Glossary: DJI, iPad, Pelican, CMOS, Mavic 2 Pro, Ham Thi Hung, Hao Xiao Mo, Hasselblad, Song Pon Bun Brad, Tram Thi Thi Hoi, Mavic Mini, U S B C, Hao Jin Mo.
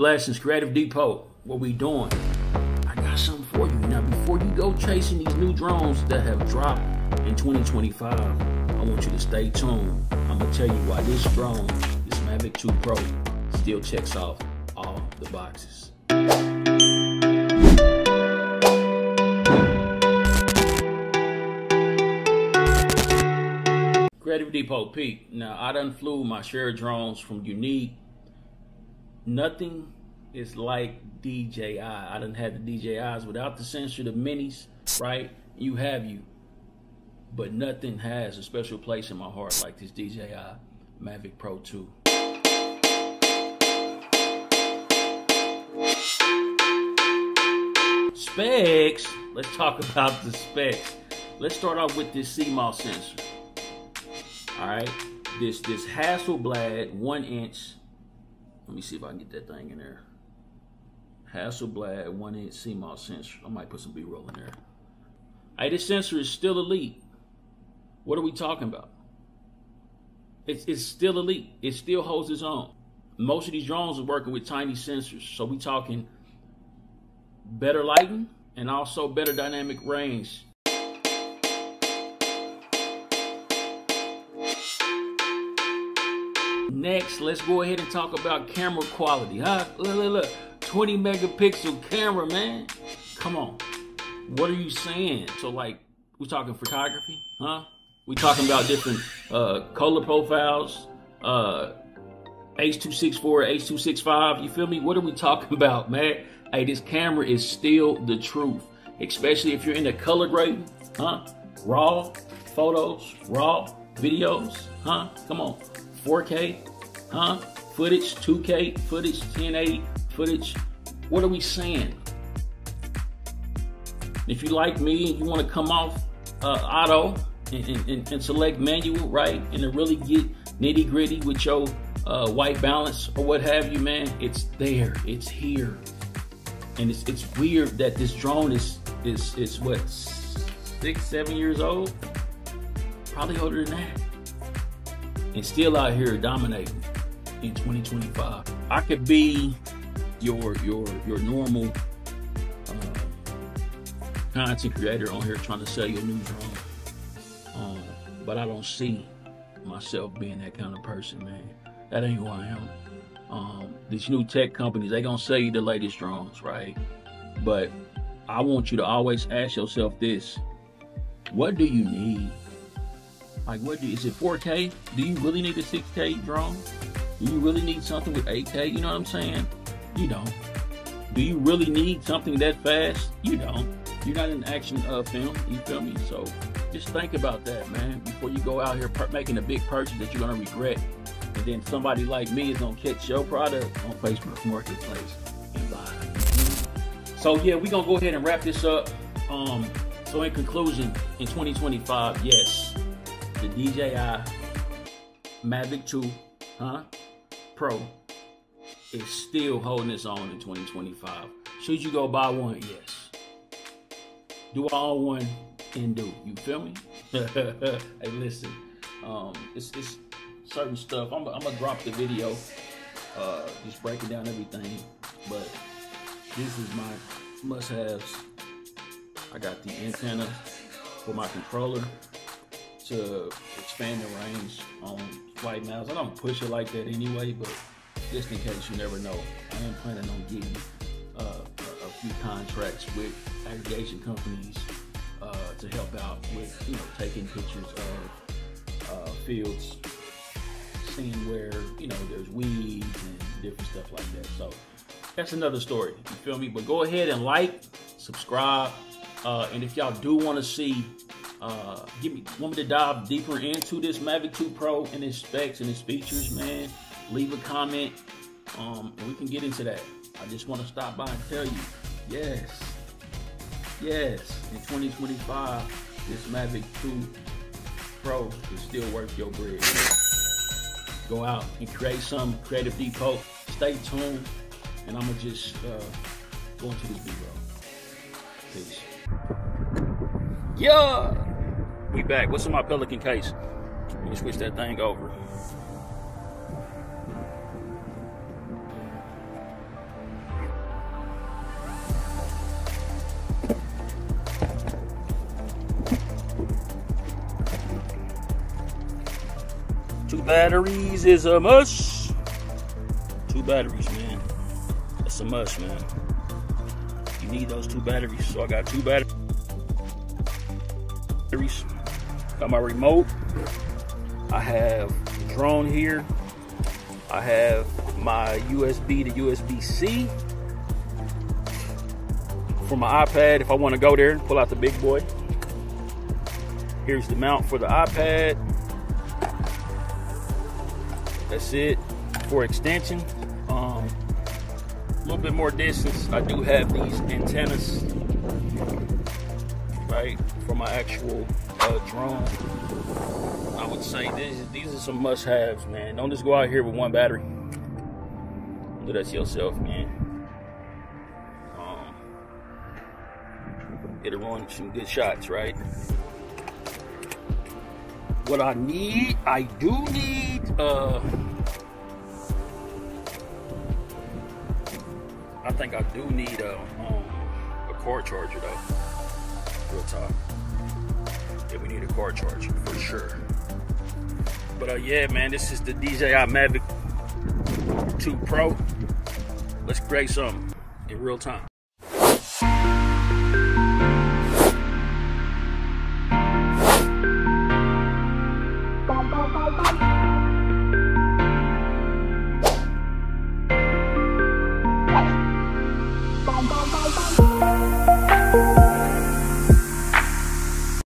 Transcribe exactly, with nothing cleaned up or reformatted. Blessings, Creative Depot. What we doing? I got something for you. Now, before you go chasing these new drones that have dropped in twenty twenty-five, I want you to stay tuned. I'm going to tell you why this drone, this Mavic two Pro, still checks off all the boxes. Creative Depot, Pete. Now, I done flew my share of drones from Unique. Nothing is like D J I. I done had the D J Is without the sensor, the minis, right? You have you. But nothing has a special place in my heart like this D J I Mavic Pro two. Specs. Let's talk about the specs. Let's start off with this C MOS sensor. All right, this this Hasselblad one inch. Let me see if I can get that thing in there. Hasselblad one inch C MOS sensor. I might put some B-roll in there. Hey, this sensor is still elite. What are we talking about? It's it's still elite. It still holds its own. Most of these drones are working with tiny sensors, so we talking better lighting and also better dynamic range. Next, let's go ahead and talk about camera quality, huh? Look, look, look, twenty megapixel camera, man. Come on, what are you saying? So like, we're talking photography, huh? We're talking about different uh, color profiles, uh, H two sixty-four, H two sixty-five, you feel me? What are we talking about, man? Hey, this camera is still the truth, especially if you're into color grading, huh? Raw photos, raw videos, huh? Come on. four K, huh? Footage, two K, footage, ten eighty, footage. What are we saying? If you like me and you want to come off uh, auto and, and, and select manual, right? And to really get nitty gritty with your uh, white balance or what have you, man, it's there, it's here. And it's, it's weird that this drone is, is, is what, six, seven years old? Probably older than that. And still out here dominating in twenty twenty-five. I could be your your your normal uh, content creator on here trying to sell you a new drone, um, but I don't see myself being that kind of person, man. That ain't who I am. Um, these new tech companies, they gonna sell you the latest drones, right? But I want you to always ask yourself this: what do you need? Like, what do, is it four K? Do you really need a six K drone? Do you really need something with eight K? You know what I'm saying? You don't. Do you really need something that fast? You don't. You're not in action uh, film, you feel me? So just think about that, man, before you go out here making a big purchase that you're gonna regret. And then somebody like me is gonna catch your product on Facebook Marketplace and buy it. So yeah, we're gonna go ahead and wrap this up. Um, so in conclusion, in twenty twenty-five, yes, the D J I Mavic two, huh, Pro is still holding its own in twenty twenty-five. Should you go buy one? Yes. Do I own one? And do you feel me? Hey, listen, um, it's it's certain stuff. I'm I'm gonna drop the video, uh, just breaking down everything. But this is my must-haves. I got the antenna for my controller to expand the range on white mouse. I don't push it like that anyway, but just in case you never know, I am planning on getting uh, a, a few contracts with aggregation companies uh, to help out with, you know, taking pictures of uh, fields, seeing where, you know, there's weeds and different stuff like that. So that's another story, you feel me? But go ahead and like, subscribe, uh, and if y'all do want to see Uh, give me, want me to dive deeper into this Mavic two Pro and its specs and its features, man, leave a comment, um, and we can get into that. I just want to stop by and tell you, yes, yes, in twenty twenty-five, this Mavic two Pro is still worth your bread. Go out and create some Creative Depot. Stay tuned, and I'm going to just uh, go into this video. Peace. Yeah! We back. What's in my Pelican case? Let me switch that thing over. batteries is a must. Two batteries, man. That's a must, man. You need those two batteries. So I got two batteries. Got my remote. I have the drone here. I have my U S B to U S B C for my iPad if I want to go there and pull out the big boy. Here's the mount for the iPad. That's it for extension. Um, a little bit more distance. I do have these antennas, right, for my actual uh, drone. I would say these, these are some must-haves, man. Don't just go out here with one battery. Do that to yourself, man. Um, it'll run some good shots, right? What I need, I do need, uh, I think I do need a, um, a car charger though, real talk. Yeah, we need a car charger for sure. But uh, yeah, man, this is the D J I Mavic two Pro. Let's create something in real time.